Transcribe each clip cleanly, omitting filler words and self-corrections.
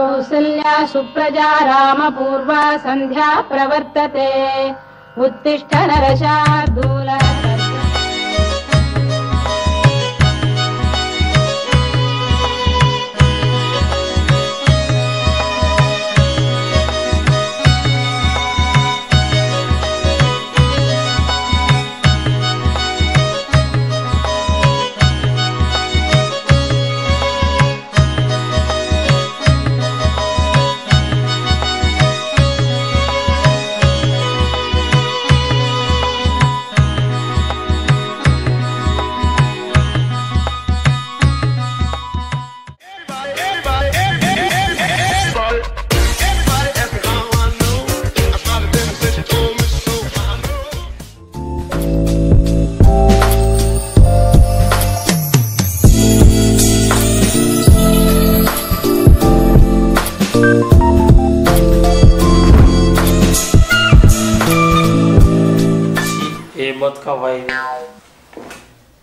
कौसल्या सुप्रजा राम पूर्वा संध्या प्रवर्तते उत्तिष्ठ नरशार्दूल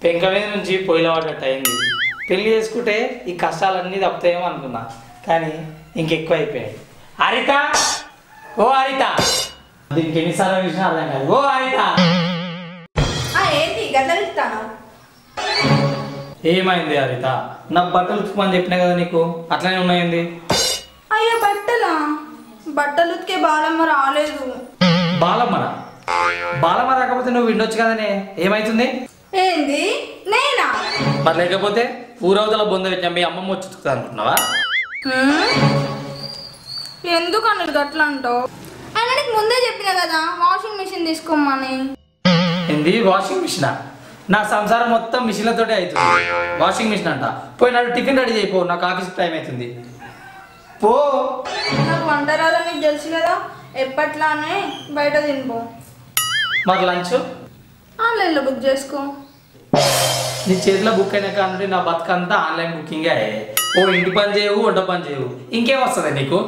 पेंक नीचे पोल टाइम पेटे कष्टी तपताेमो का इंकई हरिता ओ हरिता दी सारे अर्थ ओ हरिता हरिता ना बटल उतकनी कदा नीक अट्लाने अय्या बटला बटल उतके बालम रे बालमरा बालम राको विनोच कदने मैं लेकिन ऊरवतल बोंद मे अम्म वावा मुदे कदा वाशिंग मिशी वाशिंग मिशीना ना संसार मोत्तम मिशीन तो वाशिंग मिशीन अंट पोना टिफिन रेडी ना आफीस टाइम अदा बैठ तिपो मत लंच आनल बुक नी चेत बुक ना बतकंत आनल बुकिंग ओ इंट पन चेय वंट पन चेय इंकेम वस्तदे नीकू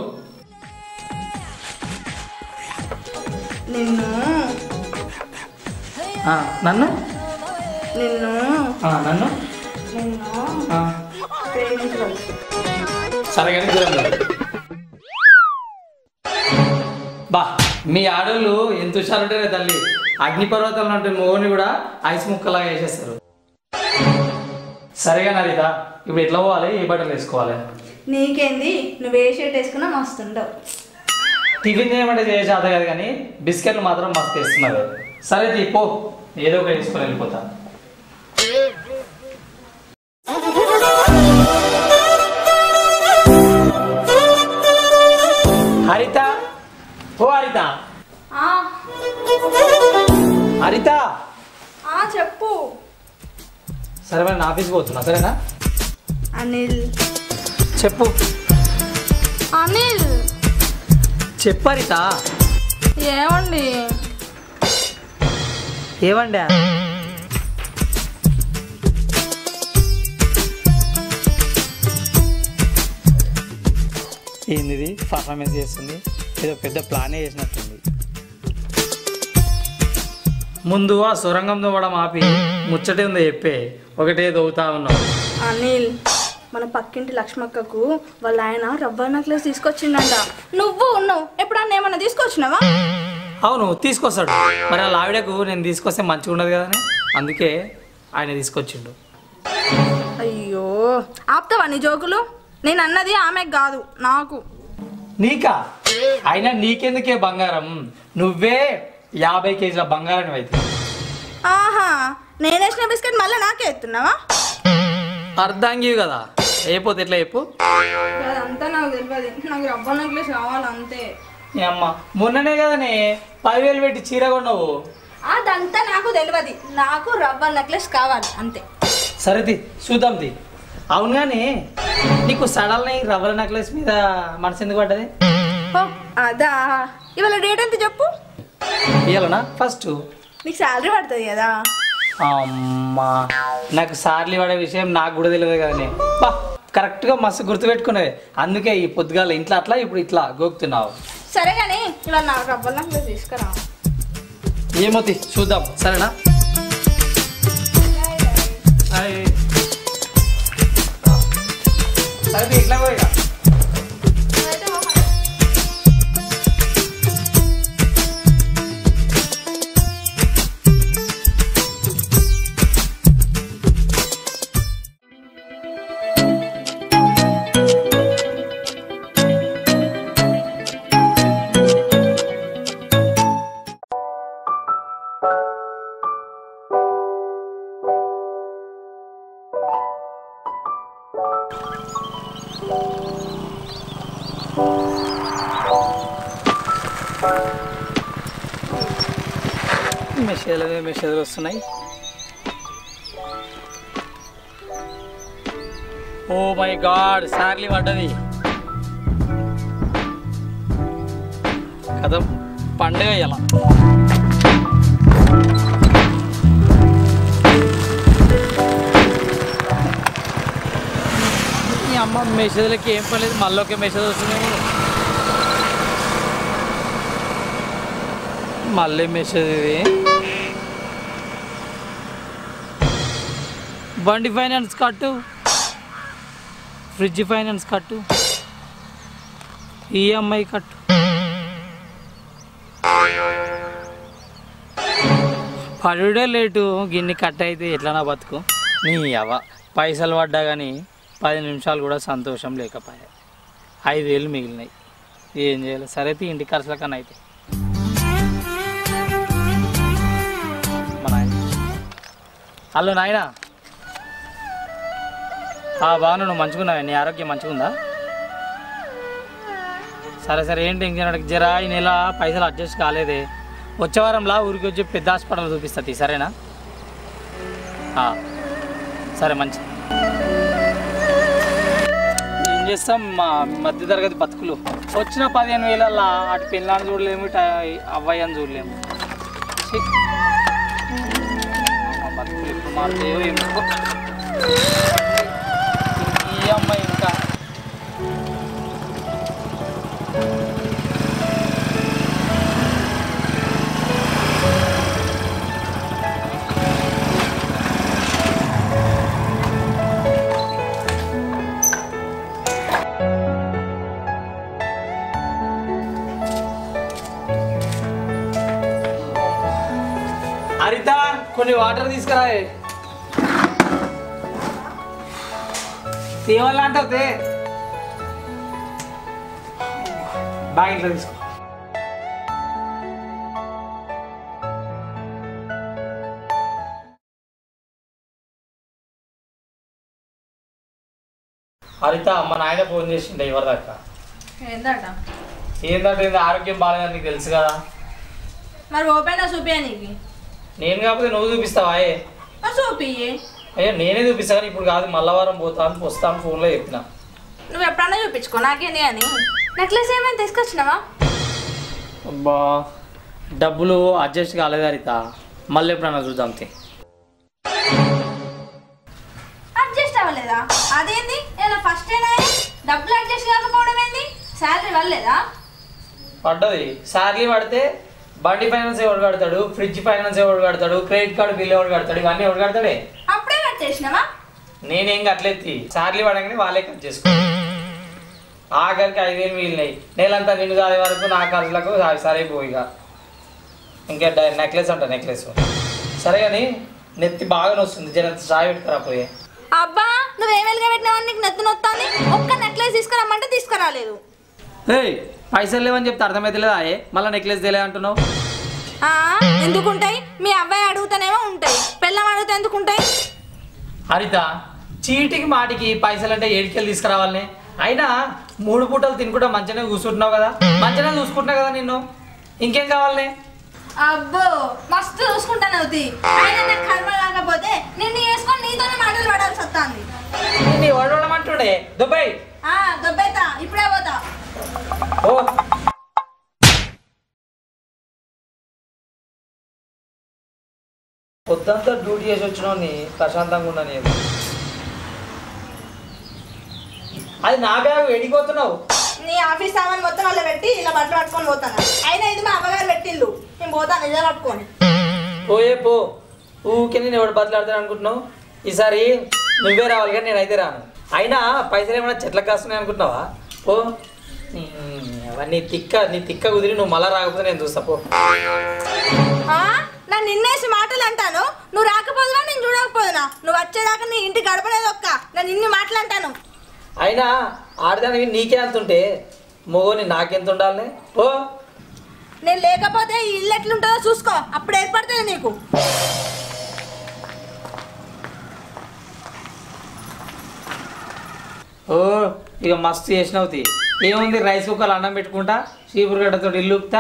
सर बा మీ ఆడలు ఎంత ఉషారుంటారే తల్లి అగ్ని పర్వతాలను అంటే మోని కూడా ఐస్ ముక్కలా చేసేస్తారు సరేగా నరిదా ఇప్పుడు ఎట్లా పోవాలి ఏ బట్టలు వేసుకోవాలి నీకేంది నువ్వు ఏ షర్ట్ వేసుకున్నా మస్తుంటావు టిఫిన్ ఏమంటే చేసాత కాదు కానీ బిస్కెట్లు మాత్రం మస్తు చేస్తున్నారు సరే తీ పో ఏదో ఒకటి వేసుకొని వెళ్ళిపోతా హరిత ओ हरिता हरिता सर मैं आफीस पोतना सरेना अनिल चेप्पु अनिल चेप्पु हरिता एवंडी एवंडा ఏందిది పర్ఫార్మెన్స్ చేస్తుంది प्लाने मुझे आ सुरंगम दुवड़म आपी मुच्चटे उपेटे दौता अनिल मन पक्किंटी लक्ष्मक्ककु वाल आयन रव्व नक्लेस तीसुकोच्चिंडंट नुव्वु उन्नावु एप्पुडन्ना एमन्ना तीसुकोच्चिनावा अवुनु तीसुकोस्ताडु मरि आ लाविडकु नेनु तीसुकोस्ते मंचिगा उंडदु कदने अंदुके आयन तीसुकोच्चिंडु अय्यो आप्तवा नी जोकुलु नेनु अन्नदी आमेकु कादु नाकु नीका आईना नीके बंगारम नुवे 50 केजील बंगारम आहा नेनेशन बिस्केट मल्ल नाके एत्तुन्नावा అర్ధంగి కదా ఏపోతే ఎట్లా ఏపు అదంతా నాకు తెలియదు నాకు రబ్బనట్లే కావాలి అంతే నీ అమ్మ మొన్ననే కదనే 10000 పెట్టి చీర కొన్నావు అదంతా నాకు తెలియదు నాకు రబ్బనట్లే కావాలి అంతే సరేది చూద్దాం ది అవును గాని నీకు సడల్నే రబ్బర్ నెక్లెస్ మీద మనసు ఎందుకు పడ్డది అదా ఇవల డేట్ ఎంత చెప్పు ఇయలనా ఫస్ట్ నీకు సాలరీ పడతది కదా అమ్మా నాకు సాలరీ పడే విషయం నాకు కూడా తెలియదు కదనే బా కరెక్ట్ గా మస్తు గుర్తు పెట్టుకున్నావే అందుకే ఈ పొద్దుగాల ఇంట్లో అట్లా ఇప్పుడు ఇట్లా గోక్తున్నావు సరే గాని ఇవల నా రబ్బర్ నెక్లెస్ తీసుకురా ఏమోతి చూద్దాం సరేనా ఐ సరే ఇట్లా పోయిగా మెసేజ్ అవే మెసేజ్లు వస్తున్నాయి. ఓ మై గాడ్ సార్లీ పడ్డది కదా పండుగ ఇలా. అమ్మ మెసేజ్లకి ఏం పర్లేదు, మళ్ళీ ఒక మెసేజ్ వస్తున్నాయి, మళ్ళీ మెసేజ్. ఇది బండి ఫైనాన్స్ కట్టు, ఫ్రిడ్జ్ ఫైనాన్స్ కట్టు, ఈఎంఐ కట్టు. పడుడే లేటు, గిన్ని కట్ అయితే ఎట్లా నా బతుకు. నీ అవ పైసలు పడ్డా కానీ 10 నిమిషాలు కూడా సంతోషం లేకపోయా. 5,000 మిగిలినాయి, ఏం చేయాలి? సరే అయితే ఇంటి ఖర్చుల కన్నా అయితే మన ఆయన. హలో నాయన, బాను నువ్వు మంచుకున్నావు, నీ ఆరోగ్యం మంచిగుందా? సరే సరే ఏంటి ఇంకేనాడికి జరా ఈ నెల పైసలు అడ్జస్ట్ కాలేదే, వచ్చే వారంలా ఊరికి వచ్చి పెద్ద హాస్పిటల్ చూపిస్తుంది, సరేనా? సరే మంచి చేస్తాం. మా మధ్య తరగతి బతుకులు వచ్చిన 15,000 అటు పిల్లని చూడలేము, ఇటు అవ్వయ్య అని చూడలేము. బతుకులు ఇప్పుడు మారుతాయో ఏమో. ఈ అమ్మాయి ఇంకా అనిత కొన్ని వాటర్ తీసుకురాయే. తేవాలంటే బాగా ఇంట్లో తీసుకో. అనిత మా నాయన ఫోన్ చేసిండే ఎవరి దాకా ఏందంటే ఆరోగ్యం బాగాలేదని నీకు తెలుసు కదా, మరి ఓపెన్ చూపి. నీకు నేను కాకపోతే నువ్వు చూపిస్తావా? అయ్యా నేనే చూపిస్తాను ఇప్పుడు కాదు, మల్లవారం పోతాను వస్తాను ఫోన్లో చెప్పినా. నువ్వు ఎప్పుడన్నా చూపించుకో నాకేనే అని. నెక్లెస్ ఏమైనా తీసుకొచ్చినావా? అబ్బా డబ్బులు అడ్జస్ట్ కాలేదు హరిత, మళ్ళీ ఎప్పుడన్నా చూద్దాం. అడ్జస్ట్ అవ్వలేదా? అదేంది ఫస్ట్ డబ్బులు అడ్జస్ట్ కాకపోవడం ఏంది? శాలరీ పడలేదా? పడ్డది. శాలరీ పడితే బండి ఫైనాన్స్ ఎవరు కడతాడు, ఫ్రిడ్జ్ ఫైనాన్స్ ఎవరు కడతాడు, క్రెడిట్ కార్డు బిల్ ఎవరు కడతాడు, ఇవన్నీ ఎవరు కడతాడే? అప్పుడే కట్ చేసినావా? నేనేం కట్టలేదు, సార్లు పడగానే వాళ్ళే కట్ చేసుకో. ఆఖరికి 5,000 మిగిలినాయి, నేలంతా నిన్ను దాని వరకు నా ఖర్చులకు సరైపోయి. ఇంకా నెక్లెస్ అంట, నెక్లెస్ సరే కానీ నెత్తి బాగా నొస్తుంది, జర సాయి పెట్టుకురా పోయే. అబ్బా నువ్వేమేలుగా పెట్టినావని నెత్తి నొత్తాని, ఒక్క నెక్లెస్ తీసుకురామంటే తీసుకురాలేదు. పైసలు లేవని చెప్తే అర్థమైతలేదా? మళ్ళీ నెక్లెస్ తెలియ అంటున్నావు. ఎందుకుంటాయి మీ అబ్బాయి అడుగుతానేమో ఉంటాయి, పిల్లం అడుగుతా ఎందుకుంటాయి? హరిత చీటికి మాటికి పైసలు అంటే ఏడికెళ్ళి తీసుకురావాలని. అయినా 3 పూటలు తినుకుంటా మంచిగా కూర్చుంటున్నావు కదా, మంచిగా చూసుకుంటున్నావు కదా నిన్ను, ఇంకేం కావాలనే? అబ్బో మస్తు చూసుకుంటాను, కర్మ కాకపోతే నిన్ను వేసుకొని నీతోనే మాటలు పడాల్సి వస్తుంది. నిన్ను ఓడవడమంటుండే దుబాయ్ దుబ్బైతా ఇప్పుడే పోతా. పొద్దంతా డ్యూటీ చేసి వచ్చినోని ప్రశాంతంగా ఉన్నాను. అది నా బ్యాగ్ ఎడిపోతున్నావు, నీ ఆఫీస్ సామాన్ మొత్తం అలా పెట్టి ఇలా బట్టలు పట్టుకొని పోతాను. అయినా ఇది మా అమ్మగారు పెట్టిండు, నేను పోతాను నిజం పట్టుకొని. పోయే పో, ఊకే నేను ఎవడు బతలాడతాను అనుకుంటున్నావు? ఈసారి నువ్వే రావాలి కానీ నేనైతే రాను. అయినా పైసలు ఏమైనా చెట్లకు కాస్తున్నాయి అనుకుంటున్నావా? పో నీ తిక్క, నీ తిక్క కుదిరి నువ్వు మళ్ళా రాకపోతే నేను చూస్తా పో. నా నిన్నేసి మాటలు అంటాను, నువ్వు రాకపోదునా నేను చూడకపోదునా? నువ్వు వచ్చేదాకా నీ ఇంటి గడపలేదొక్క నేను నిన్ను మాటలు అంటాను. అయినా ఆడదానికి నీకే అంతుంటే మొగోని నాకెంత ఉండాలి? పో, నేను లేకపోతే ఈ ఇల్లు ఎట్లుంటుందో చూసుకో, అప్పుడు ఏర్పడుతుంది నీకు. ఓ ఇక మస్తు చేసినవుతి. ఏముంది రైస్ కుక్కర్లు అన్నం పెట్టుకుంటా, చీపురు గడ్డతో ఇల్లు ఉపుతా,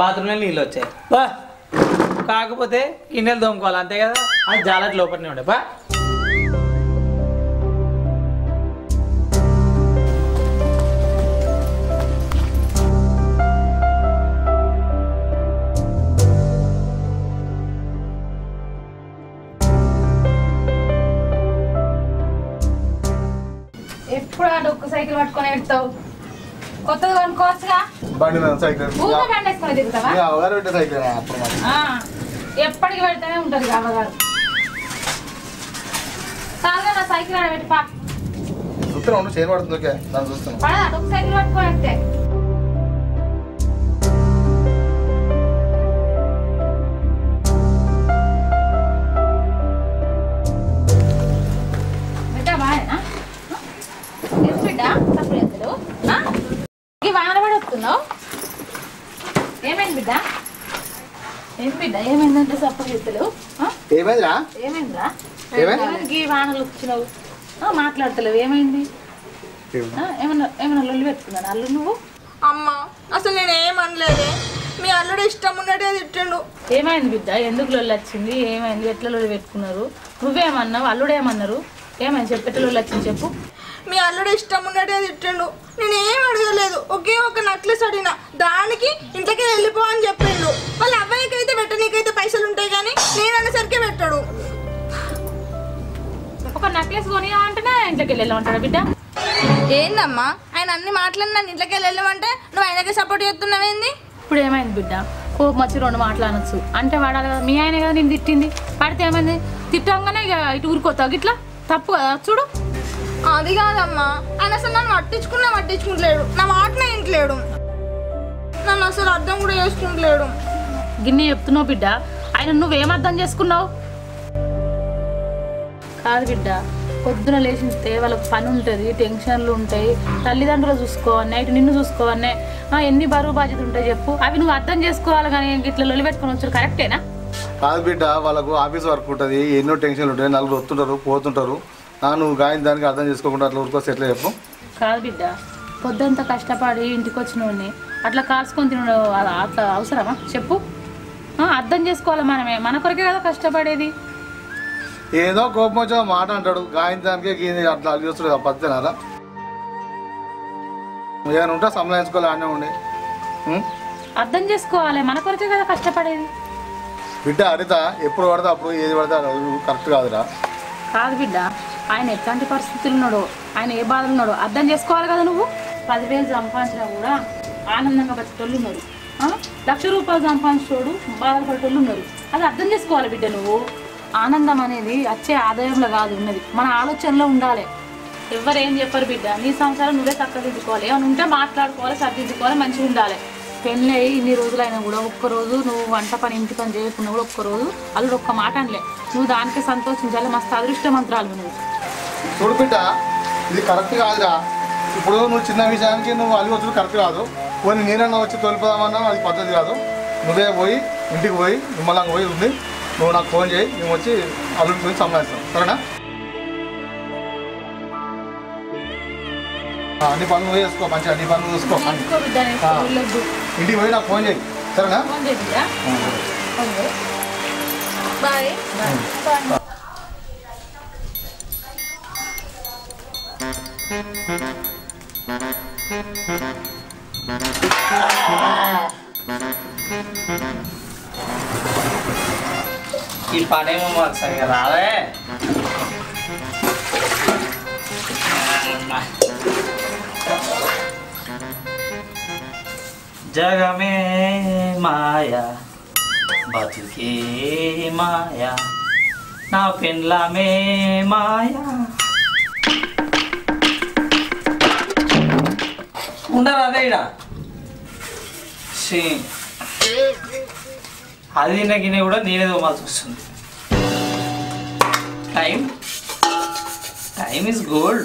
బాత్రూమ్లో నీళ్ళు వచ్చాయి. కాకపోతే కిన్నెలు దోముకోవాలి అంతే కదా అది జాలట్ లోపలనే ఉండే బా సైకిల్ పట్టుకొని ఎడతావు కొత్తగా కొనుకోవచ్చుగా బండి నా సైకిల్ ఊరు బండి తీసుకొని తిరుగుతావా యా అవగారు పెట్టే సైకిల్ అప్పుడు ఆ ఎప్పటికి పెడతానే ఉంటారు అవగారు సాల్గా నా సైకిల్ ఆడ పెట్టి పా ఉత్తరం ఉండు చేర్ పడుతుంది ఓకే నేను చూస్తాను పడ అటు సైకిల్ పట్టుకొని ఎడతే అల్లుడేమన్నారు మీ అల్లుడు ఇష్టం ఉన్నట్టే తిట్టండు నేను ఏం అడగలేదు ఒకే ఒక నక్లెస్ అడినా దానికి ఇంతకే వెళ్ళిపో అని చెప్పిండు వాళ్ళ అబ్బాయికైతే వెట్టనికైతే పైసలు ఉంటాయి కానీ నేను అన్నసరికే పెట్టాడు ఒక నక్లెస్ కొనియా అంటేనే ఇంట్లోకి వెళ్ళమంటాడు బిడ్డ ఏందమ్మా ఆయన అన్ని మాట్లాడి నన్ను ఇంట్లోకి వెళ్ళమంటే నువ్వు ఆయనకే సపోర్ట్ చేస్తున్నావేంది ఇప్పుడు ఏమైంది బిడ్డ కోపం వచ్చి రెండు మాట్లాడచ్చు అంటే వాడాలి కదా మీ ఆయన కదా నేను తిట్టింది పడితే ఏమైంది తిట్టంగానే ఇక ఇటు ఊరుకోతావు ఇట్లా తప్పు కదా చూడు అది కాదమ్మా ఆయన అసలు నన్ను పట్టించుకున్నా పట్టించుకుంటలేడు నా మాటనే ఇంట్లేడు నన్ను అసలు అర్థం కూడా చేసుకుంటలేడు గిన్నె చెప్తున్నావు బిడ్డ ఆయన నువ్వేం అర్థం చేసుకున్నావు కాదు బిడ్డ పొద్దున లేచిస్తే వాళ్ళకి పని ఉంటుంది టెన్షన్లు ఉంటాయి తల్లిదండ్రులు చూసుకోవాలి నైట్ నిన్ను చూసుకోవాలి ఎన్ని బరువు బాధ్యత ఉంటాయి చెప్పు అవి నువ్వు అర్థం చేసుకోవాలి కానీ ఇట్లా లొల్లి పెట్టుకుని వచ్చారు కరెక్టేనా కాదు బిడ్డ వాళ్ళకు ఆఫీస్ వర్క్ ఉంటుంది ఎన్నో టెన్షన్లు ఉంటాయి నలుగురు వస్తుంటారు పోతుంటారు నువ్వు గాయని దానికి అర్థం చేసుకోకుండా అట్లా ఊరుకోవచ్చు ఎట్లా చెప్పు కాదు బిడ్డ పొద్దంతా కష్టపడి ఇంటికి వచ్చినోడిని అట్లా కాల్చుకొని తిన అట్లా అవసరమా చెప్పు అర్థం చేసుకోవాలి మనమే మన కొరకే కదా కష్టపడేది ఏదో కోపం వచ్చా మాట అంటాడు గాయని దానికే గీని అట్లా అలిగిస్తాడు ఆ పద్ధతినారా ఏమైనా ఉంటా సంలాయించుకోవాలి ఆనే ఉండి అర్థం చేసుకోవాలి మన కొరకే కదా కష్టపడేది బిడ్డ అడితా ఎప్పుడు పడతా అప్పుడు ఏది పడతా కరెక్ట్ కాదురా కాదు బిడ్డ ఆయన ఎట్లాంటి పరిస్థితులు ఉన్నాడో ఆయన ఏ బాధలు ఉన్నాడో అర్థం చేసుకోవాలి కదా నువ్వు 10,000 సంపాదించినా కూడా ఆనందంగా బతికేటోళ్ళు ఉన్నారు 1,00,000 రూపాయలు సంపాదించేటోడు బాధపడేటోళ్ళు ఉన్నారు అది అర్థం చేసుకోవాలి బిడ్డ నువ్వు ఆనందం అనేది వచ్చే ఆదాయంలో కాదు ఉన్నది మన ఆలోచనలో ఉండాలి ఎవరేం చెప్పరు బిడ్డ నీ సంసారం నువ్వే చక్కదిద్దుకోవాలి ఏమైనా ఉంటే మాట్లాడుకోవాలి సర్దిద్దుకోవాలి మంచిగా ఉండాలి పెళ్ళి అయ్యి ఇన్ని రోజులైనా కూడా ఒక్కరోజు నువ్వు వంట పని ఇంటి పని చేయకుండా కూడా ఒక్కరోజు అల్లుడు ఒక్క మాట అనలే నువ్వు దానికే సంతోషించాలి మస్తు అదృష్టమంత్రాలు నువ్వు చూడు బిడ్డ ఇది కరెక్ట్ కాదురా ఇప్పుడు నువ్వు చిన్న విషయానికి నువ్వు అల్లు వచ్చి కరెక్ట్ కాదు పోనీ నేనన్నా వచ్చి తోలిపోదామన్నా అది పద్ధతి కాదు నువ్వే పోయి ఇంటికి పోయి నిమ్మలంగా పోయి ఉంది నువ్వు నాకు ఫోన్ చేయి మేము వచ్చి అల్లుడి గురించి సంభాషిస్తాం సరేనా అన్ని పనులు వేసుకో మంచిగా అన్ని పనులు చూసుకో ఇంటికి పోయి నాకు ఫోన్ చేయి సరేనా ఈ పనేమో మాకు సరిగా రాలే जग में माया बतुके माया ना पिंडला में माया उड़ा सी अभी गिने नीने तोमा टाइम टाइम इज गोल्ड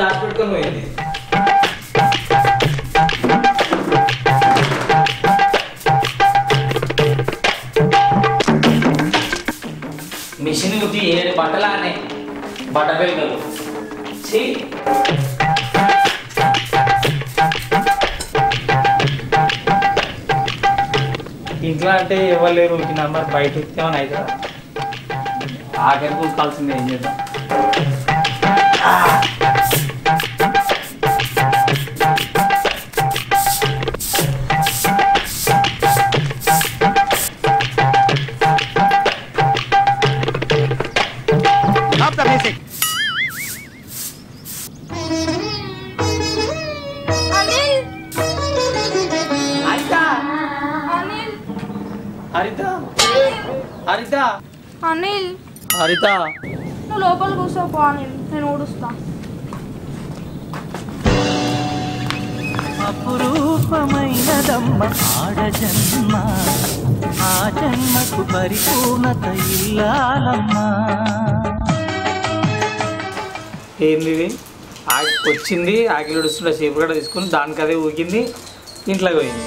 दाचपेको బట్టలానే బట్టబెల్గలు ఛీ ఇంట్లో అంటే ఎవరు లేరు ఊకినా మరి బయటికి వచ్చేవని అయితే ఆఖరి కూర్చుకోవాల్సిందే ఏం చేద్దాం अनिल हरिता नु लोकल घुसो पो अनिल నేను ఊడుస్తా అపురూపమైన దమ్మ ఆడ జన్మ ఆ జన్మకు పరిపూర్ణత ఇల్లాలమ్మ ఏందివి ఆగి వచ్చింది ఆగిలుడుస్తున్న షేప్ కూడా తీసుకుని దానికి అదే ఊకింది ఇంట్లోకి పోయింది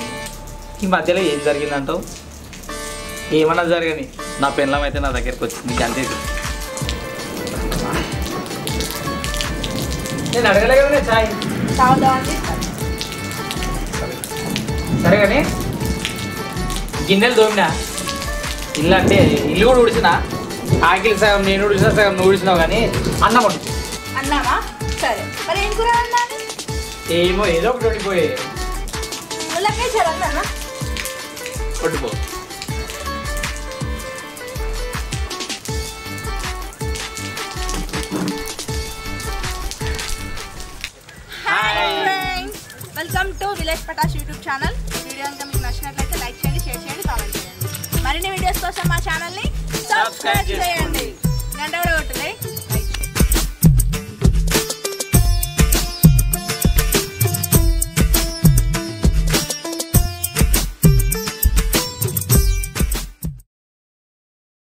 ఈ మధ్యలో ఏం జరిగిందంటావ్ ఏమన్నా జరగని ना पेनमें ना दरको वे नीन अड़गले कदा सर गिंडल तोमना इलांटे इल्लू उड़चना आखिल सगम नीन उड़चना सगम उड़चना अन्न एमो वेलकम टू विलेज पटाश यूट्यूब चैनल वीडियो नच्चिनट्लयिते लाइक चेयंडी शेर चेयंडी कामेंट चेयंडी मरिन्नि वीडियोस कोसम मा चैनल नि सब्सक्राइब चेयंडी घंटा कोट्टंडी।